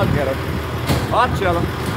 I'll get him. I'll chill him.